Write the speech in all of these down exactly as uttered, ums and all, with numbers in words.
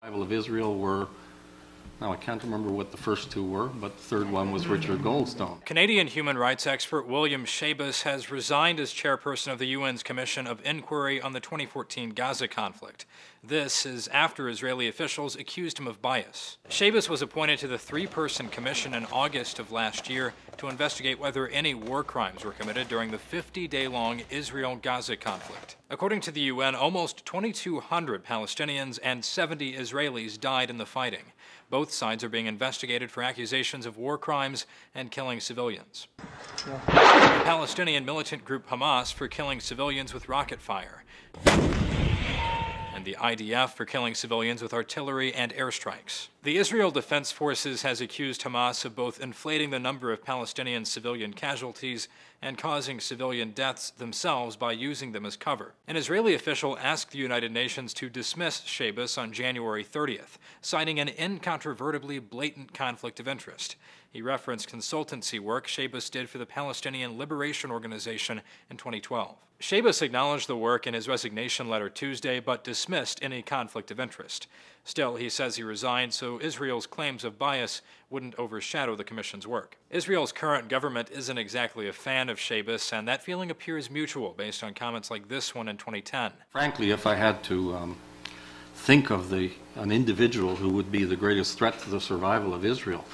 Bible of Israel were, now I can't remember what the first two were, but the third one was Richard Goldstone. Canadian human rights expert William Schabas has resigned as chairperson of the U N's Commission of Inquiry on the twenty fourteen Gaza conflict. This is after Israeli officials accused him of bias. Schabas was appointed to the three-person commission in August of last year to investigate whether any war crimes were committed during the fifty-day-long Israel-Gaza conflict. According to the U N, almost twenty-two hundred Palestinians and seventy Israelis died in the fighting. Both sides are being investigated for accusations of war crimes and killing civilians. Yeah. The Palestinian militant group Hamas for killing civilians with rocket fire, and the I D F for killing civilians with artillery and airstrikes. The Israel Defense Forces has accused Hamas of both inflating the number of Palestinian civilian casualties and causing civilian deaths themselves by using them as cover. An Israeli official asked the United Nations to dismiss Schabas on January thirtieth, citing an incontrovertibly blatant conflict of interest. He referenced consultancy work Schabas did for the Palestinian Liberation Organization in twenty twelve. Schabas acknowledged the work in his resignation letter Tuesday, but dismissed any conflict of interest. Still, he says he resigned so Israel's claims of bias wouldn't overshadow the commission's work. Israel's current government isn't exactly a fan of Schabas, and that feeling appears mutual based on comments like this one in twenty ten. Frankly, if I had to um, think of the, an individual who would be the greatest threat to the survival of Israel,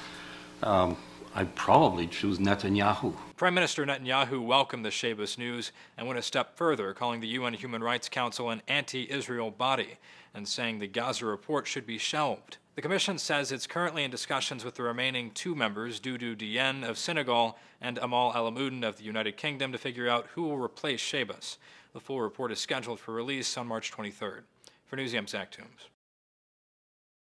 um, I'd probably choose Netanyahu. Prime Minister Netanyahu welcomed the Schabas news and went a step further, calling the U N Human Rights Council an anti-Israel body and saying the Gaza report should be shelved. The commission says it's currently in discussions with the remaining two members, Doudou Diène of Senegal and Amal Alamuddin of the United Kingdom, to figure out who will replace Schabas. The full report is scheduled for release on March twenty-third. For Newsy, I'm Zach Toombs.